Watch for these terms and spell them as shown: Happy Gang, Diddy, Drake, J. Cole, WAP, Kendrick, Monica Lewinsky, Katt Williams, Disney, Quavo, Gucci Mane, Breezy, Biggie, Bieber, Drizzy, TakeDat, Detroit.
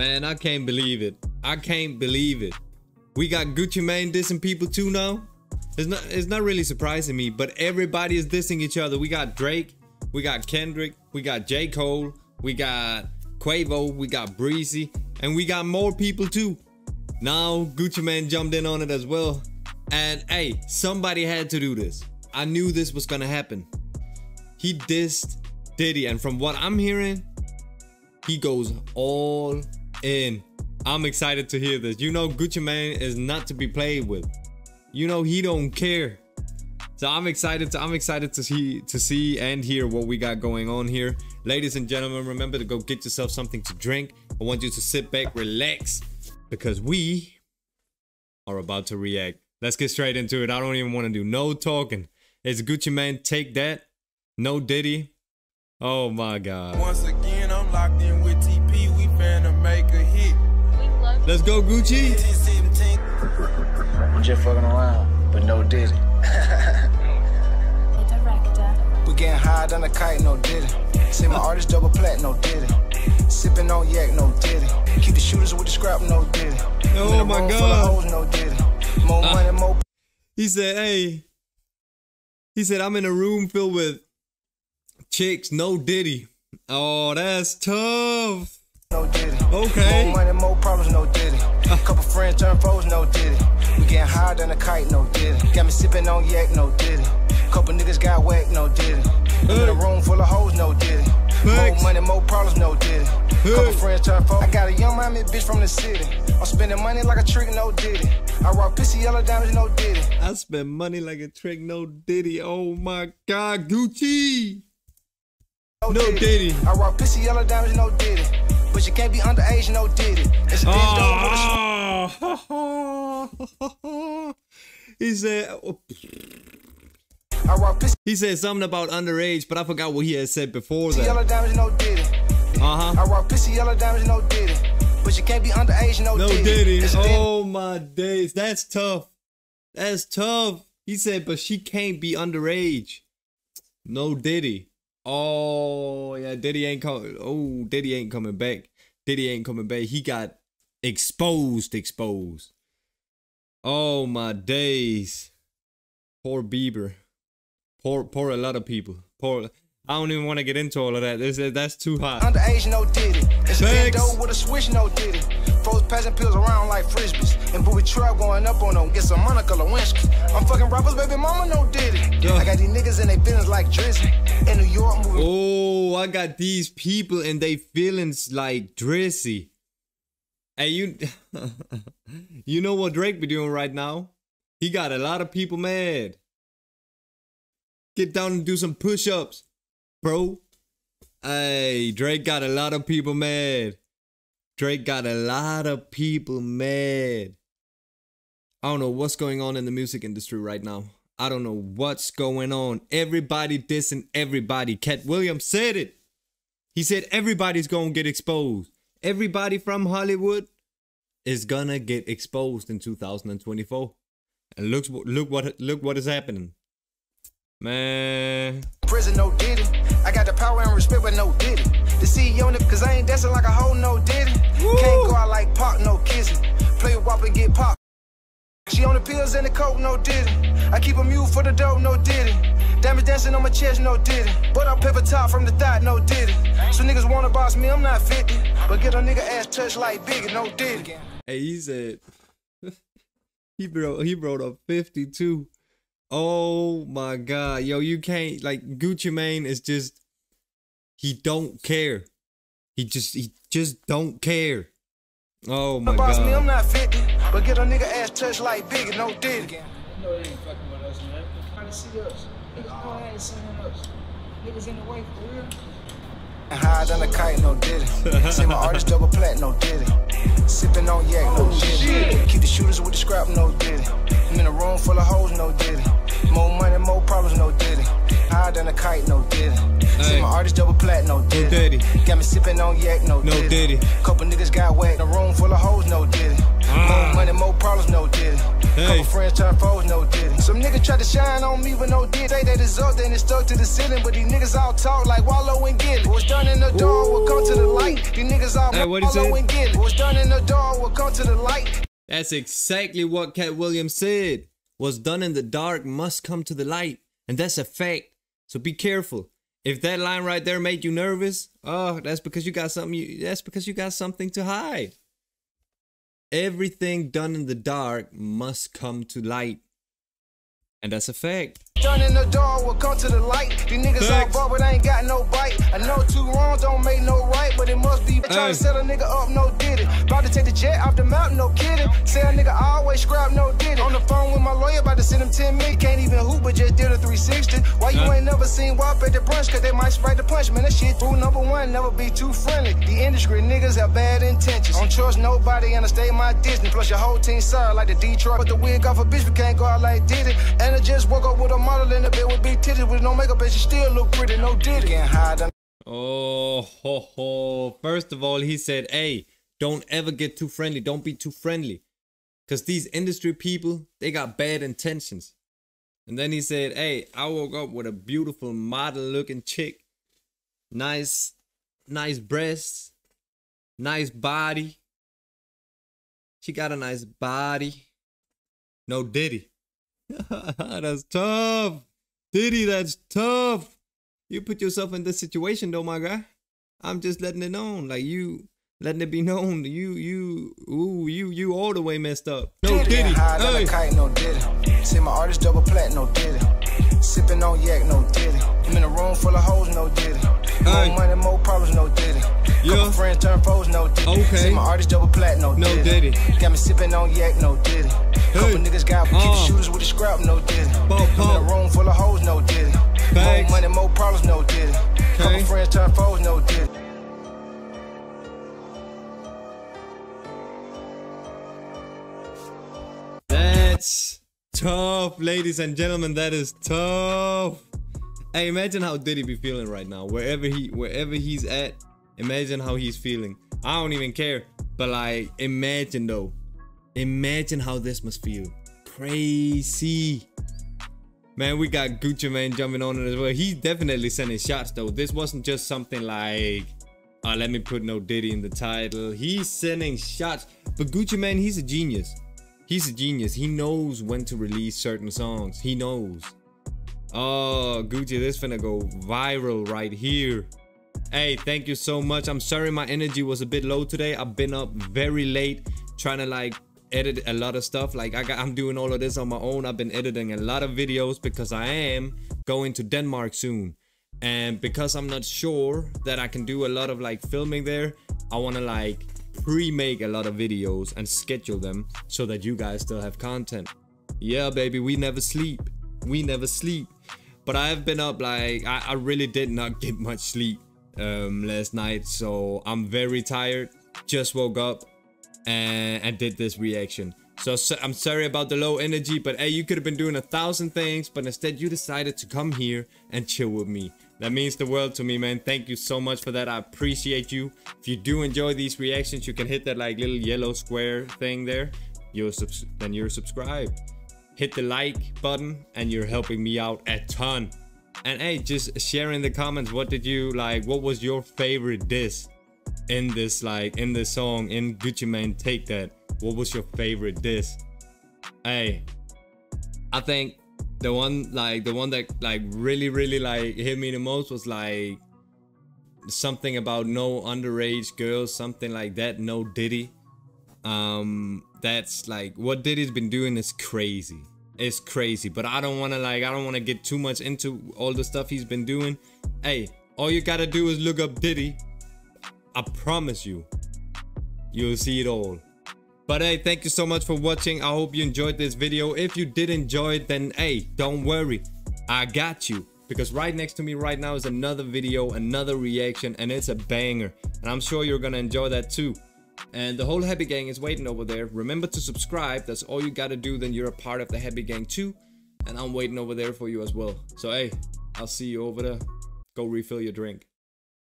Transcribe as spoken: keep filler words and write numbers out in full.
Man, I can't believe it. I can't believe it. We got Gucci Mane dissing people too now. It's not, it's not really surprising me, but everybody is dissing each other. We got Drake, we got Kendrick, we got J. Cole, we got Quavo, we got Breezy, and we got more people too. Now Gucci Mane jumped in on it as well. And hey, somebody had to do this. I knew this was gonna happen. He dissed Diddy, and from what I'm hearing, he goes all in. I'm excited to hear this. You know, Gucci Mane is not to be played with. You know, he don't care. So I'm excited to I'm excited to see to see and hear what we got going on here. Ladies and gentlemen, remember to go get yourself something to drink. I want you to sit back, relax, because we are about to react. Let's get straight into it. I don't even want to do no talking. It's Gucci Mane, Take That. No Diddy. Oh my God. Once again, I'm locked in with T P. We finna make a hit. Let's go, Gucci. I'm just fucking around, but no Diddy. The director. We getting high down the kite, no Diddy. See my artist double plat, no Diddy. Sipping on yak, no Diddy. Keep the shooters with the scrap, no Diddy. Oh my God. No Diddy. More uh, money, more. He said, hey. He said, I'm in a room filled with chicks, no Diddy. Oh, that's tough. No Diddy. Okay. More money, more problems, no Diddy. A couple friends turn foes, no Diddy. We getting higher than a kite, no Diddy. Got me sipping on yak, no Diddy. Couple niggas got whacked, no Diddy. In a room full of hoes, no Diddy. More money, more problems, no Diddy. Couple friends turn foes. I got a young mommy bitch from the city. I'm spending money like a trick, no Diddy. I rock pissy yellow diamonds, no Diddy. I spend money like a trick, no Diddy. Oh my God, Gucci. No, no Diddy. Diddy. I rock pissy yellow diamonds, no Diddy. But you can't be underage, no Diddy. It's a oh, oh. He said oh. I rock pissy. He said something about underage, but I forgot what he had said before that. Yellow diamonds, no Diddy. Uh-huh. I rock pissy yellow diamonds, no Diddy. But you can't be underage, no, no Diddy. Diddy. Oh my days. That's tough. That's tough. He said, but she can't be underage. No Diddy. Oh yeah, Diddy ain't coming. Oh, Diddy ain't coming back. Diddy ain't coming back. He got exposed, exposed. Oh my days. Poor Bieber. Poor, poor a lot of people. Poor. I don't even want to get into all of that. This is, that's too hot. Underage, no Diddy. It's a with a switch, no Diddy. Folks passing pills around like frisbees, and booby trap going up on them. Get some Monica Lewinsky. I'm fucking rappers, baby mama, no Diddy. Duh. I got these niggas in they feelings like Drizzy. In New York, moving. Oh, I got these people in they feelings like Drizzy. Hey, you, you know what Drake be doing right now? He got a lot of people mad. Get down and do some push-ups. Bro, hey, Drake got a lot of people mad. Drake got a lot of people mad. I don't know what's going on in the music industry right now. I don't know what's going on. Everybody dissing everybody. Katt Williams said it. He said everybody's gonna get exposed. Everybody from Hollywood is gonna get exposed in two thousand twenty-four. And look, look what, look what is happening. Man. Prison, no Diddy. I got the power and respect, but no Diddy. The C E O, cause I ain't dancing like a hoe, no Diddy. Woo. Can't go out like pop, no kissing. Play with WAP and get pop. She on the pills and the coke, no Diddy. I keep a mule for the dope, no Diddy. Damage dancing on my chest, no Diddy. But I pivot top from the thigh, no Diddy. So niggas wanna boss me, I'm not fifty. But get a nigga ass touched like Biggie, no Diddy. Hey, he said, he brought, he brought up fifty-two. Oh my God, yo, you can't, like, Gucci Mane is just, he don't care. He just, he just don't care. Oh my God. Me, I'm not fifty, but get a nigga ass touched like Biggie, no Diddy. I know they ain't fucking with us, man. They're trying to see us. Niggas go ahead and send us. Niggas in the way, for real. High down the kite, no Diddy. See my artist double plat, no Diddy. Sipping on yak, no oh, Diddy. Shit. Keep the shooters with the scrap, no Diddy. I'm in a room full of hoes, no Diddy. More money, more problems, no Diddy. High down the kite, no Diddy. Hey. See my artist double plat, no Diddy. No, got me sipping on yak, no, no Diddy. Couple niggas got whacked. A room full of hoes, no Diddy. Ah. More money, more problems, no Diddy. Hey. Couple friends turn foes, no Diddy. Some niggas nigga tried to shine on me with no dick. They that is up, then it's stuck to the ceiling. But these niggas all talk like Wallow and Gilly. What's done in the door will come to the light. These niggas all hey, Wallow and Gilly. What's done in the door will come to the light. That's exactly what Katt Williams said. What's done in the dark must come to the light. And that's a fact. So be careful. If that line right there made you nervous, oh, that's because you got something. You, that's because you got something to hide. Everything done in the dark must come to light. And that's a fact. Done in the door will come to the light. These niggas all broke, but I ain't got no bite. I know two wrongs don't make no right, but it must be trying to set a nigga up, no Diddy. About to take the jet off the mountain, no kidding. Say a nigga always scrap, no Diddy. On the phone with my lawyer, about to send him ten million. Can't even hoop, but just did a three sixty. Why you uh. ain't never seen W A P at the brunch? Cause they might spray the punch, man. That shit through number one, never be too friendly. The industry niggas have bad intentions. Don't trust nobody and I stay my Disney. Plus your whole team sorry like the Detroit. But the wig off a bitch, we can't go out like Diddy. And I just woke up with a model in the bed with big titties with no makeup and she still look pretty, no Diddy. Oh, ho, ho. First of all, he said, hey, don't ever get too friendly. Don't be too friendly. Because these industry people, they got bad intentions. And then he said, hey, I woke up with a beautiful model looking chick. Nice, nice breasts. Nice body. She got a nice body. No Diddy. That's tough, Diddy, that's tough. You put yourself in this situation though, my guy. I'm just letting it known, like you letting it be known, you you ooh you you all the way messed up. No Diddy, hey. Kite, no Diddy. See my artist double plat, no Diddy. Sipping on yak, no Diddy. I'm in a room full of hoes, no Diddy. Hey. More money, more problems, no Diddy. Couple friends turn foes, no Diddy. Okay. See my artist double plat, no Diddy. No Diddy. Got me sipping on yak, no Diddy. Couple hey. Niggas got uh. keep the shooters with the scrap, no Diddy. I'm in a room full of hoes, no Diddy. More money, more problems, no Diddy. Okay. Couple friends turn foes, no Diddy. That's tough, ladies and gentlemen. That is tough. Hey, imagine how Diddy be feeling right now. Wherever he, wherever he's at, imagine how he's feeling. I don't even care, but like, imagine though. Imagine how this must feel. Crazy, man. We got Gucci Mane jumping on it as well. He's definitely sending shots though. This wasn't just something like, oh, let me put no Diddy in the title. He's sending shots, but Gucci Mane, he's a genius. He's a genius. He knows when to release certain songs. He knows. Oh, Gucci, this finna go viral right here. Hey, thank you so much. I'm sorry my energy was a bit low today. I've been up very late trying to like edit a lot of stuff. Like I got, I'm doing all of this on my own. I've been editing a lot of videos because I am going to Denmark soon. And because I'm not sure that I can do a lot of like filming there, I want to like pre-make a lot of videos and schedule them so that you guys still have content. Yeah, baby, we never sleep. We never sleep. But I've been up like I, I really did not get much sleep um last night, so I'm very tired. Just woke up and, and did this reaction, so, so I'm sorry about the low energy, but hey, you could have been doing a thousand things, but instead you decided to come here and chill with me. That means the world to me, man. Thank you so much for that. I appreciate you. If you do enjoy these reactions, you can hit that like little yellow square thing there. You're subs then you're subscribed. Hit the like button and you're helping me out a ton. And hey, just share in the comments, what did you like, what was your favorite diss in this, like in this song, in Gucci Mane Take That? What was your favorite diss? Hey, I think the one like the one that like really really like hit me the most was like something about no underage girls, something like that. No Diddy. Um that's like what Diddy's been doing is crazy. It's crazy, but I don't want to like I don't want to get too much into all the stuff he's been doing. Hey, all you gotta do is look up Diddy. I promise you, you'll see it all. But hey, thank you so much for watching. I hope you enjoyed this video. If you did enjoy it, then hey, don't worry, I got you, because right next to me right now is another video, another reaction, and it's a banger, and I'm sure you're gonna enjoy that too. And the whole Happy Gang is waiting over there. Remember to subscribe. That's all you gotta do. Then you're a part of the Happy Gang too. And I'm waiting over there for you as well. So hey, I'll see you over there. Go refill your drink.